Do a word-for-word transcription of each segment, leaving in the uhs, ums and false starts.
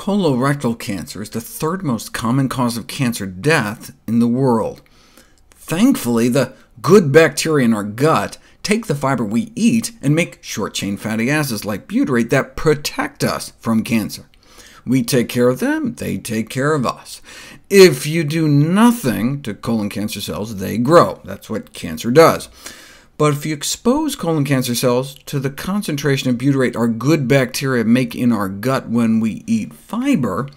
Colorectal cancer is the third most common cause of cancer death in the world. Thankfully, the good bacteria in our gut take the fiber we eat and make short-chain fatty acids like butyrate that protect us from cancer. We take care of them, they take care of us. If you do nothing to colon cancer cells, they grow. That's what cancer does. But if you expose colon cancer cells to the concentration of butyrate our good bacteria make in our gut when we eat fiber,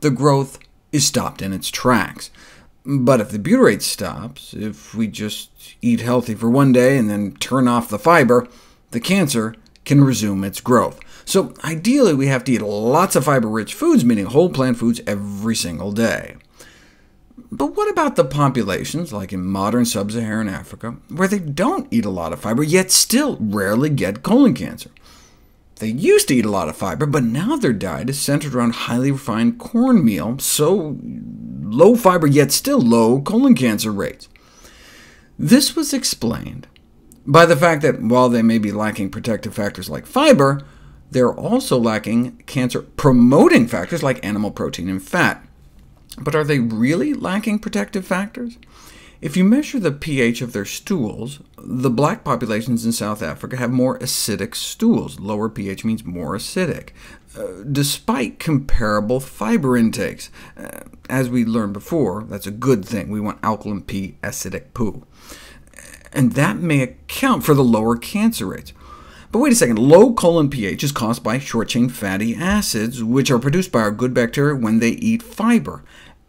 the growth is stopped in its tracks. But if the butyrate stops, if we just eat healthy for one day and then turn off the fiber, the cancer can resume its growth. So ideally, we have to eat lots of fiber-rich foods, meaning whole plant foods, every single day. But what about the populations, like in modern sub-Saharan Africa, where they don't eat a lot of fiber, yet still rarely get colon cancer? They used to eat a lot of fiber, but now their diet is centered around highly refined cornmeal, so low fiber, yet still low colon cancer rates. This was explained by the fact that while they may be lacking protective factors like fiber, they're also lacking cancer-promoting factors like animal protein and fat. But are they really lacking protective factors? If you measure the pH of their stools, the black populations in South Africa have more acidic stools. Lower pH means more acidic, uh, despite comparable fiber intakes. Uh, as we learned before, that's a good thing. We want alkaline pee, acidic poo. And that may account for the lower cancer rates. But wait a second, low colon pH is caused by short-chain fatty acids, which are produced by our good bacteria when they eat fiber.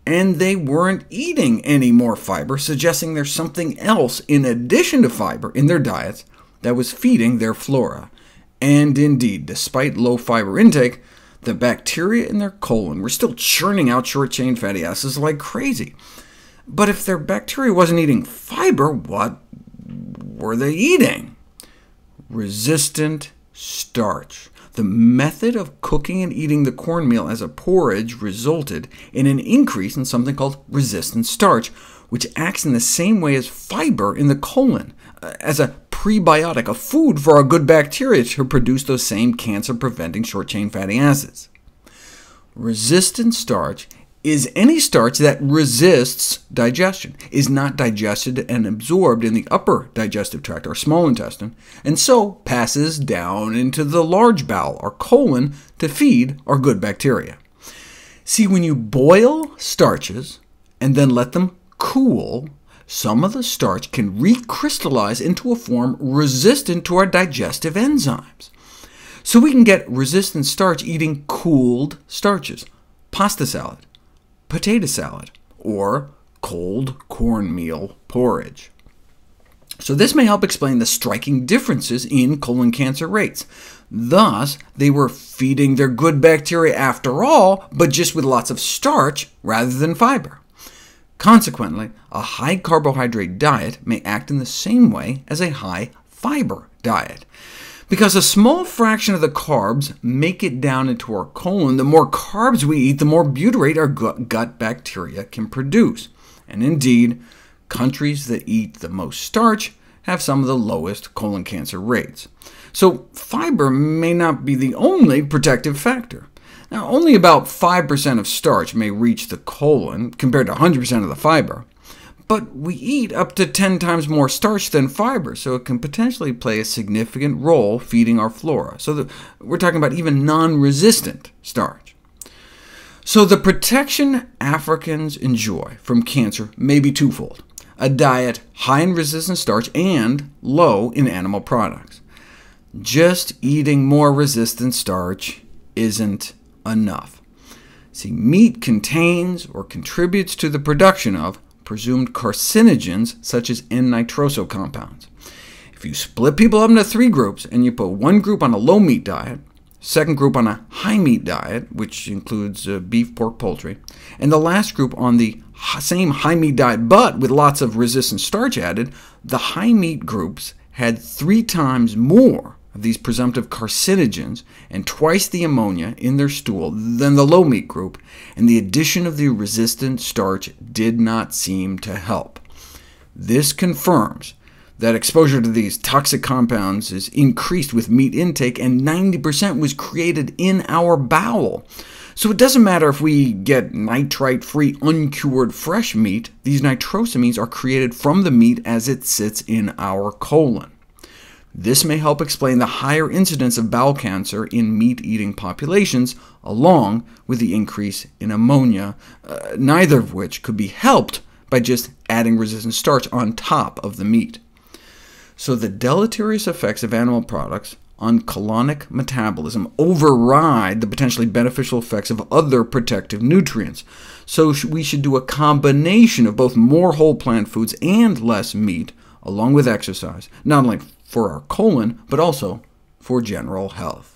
And they weren't eating any more fiber, suggesting there's something else in addition to fiber in their diets that was feeding their flora. And indeed, despite low fiber intake, the bacteria in their colon were still churning out short-chain fatty acids like crazy. But if their bacteria wasn't eating fiber, what were they eating? Resistant starch. The method of cooking and eating the cornmeal as a porridge resulted in an increase in something called resistant starch, which acts in the same way as fiber in the colon, as a prebiotic, a food for our good bacteria to produce those same cancer-preventing short-chain fatty acids. Resistant starch is any starch that resists digestion, is not digested and absorbed in the upper digestive tract, our small intestine, and so passes down into the large bowel, our colon, to feed our good bacteria. See, when you boil starches and then let them cool, some of the starch can recrystallize into a form resistant to our digestive enzymes. So we can get resistant starch eating cooled starches, pasta salad, potato salad, or cold cornmeal porridge. So this may help explain the striking differences in colon cancer rates. Thus, they were feeding their good bacteria after all, but just with lots of starch rather than fiber. Consequently, a high-carbohydrate diet may act in the same way as a high-fiber diet. Because a small fraction of the carbs make it down into our colon, the more carbs we eat, the more butyrate our gut bacteria can produce. And indeed, countries that eat the most starch have some of the lowest colon cancer rates. So fiber may not be the only protective factor. Now, only about five percent of starch may reach the colon, compared to one hundred percent of the fiber. But we eat up to ten times more starch than fiber, so it can potentially play a significant role feeding our flora. So the, we're talking about even non-resistant starch. So the protection Africans enjoy from cancer may be twofold: a diet high in resistant starch and low in animal products. Just eating more resistant starch isn't enough. See, meat contains or contributes to the production of presumed carcinogens, such as N nitroso compounds. If you split people up into three groups, and you put one group on a low-meat diet, second group on a high-meat diet, which includes uh, beef, pork, poultry, and the last group on the same high-meat diet but with lots of resistant starch added, the high-meat groups had three times more of these presumptive carcinogens and twice the ammonia in their stool than the low-meat group, and the addition of the resistant starch did not seem to help. This confirms that exposure to these toxic compounds is increased with meat intake, and ninety percent was created in our bowel. So it doesn't matter if we get nitrite-free, uncured fresh meat. These nitrosamines are created from the meat as it sits in our colon. This may help explain the higher incidence of bowel cancer in meat-eating populations, along with the increase in ammonia, uh, neither of which could be helped by just adding resistant starch on top of the meat. So the deleterious effects of animal products on colonic metabolism override the potentially beneficial effects of other protective nutrients. So we should do a combination of both more whole plant foods and less meat, along with exercise, not only for our colon, but also for general health.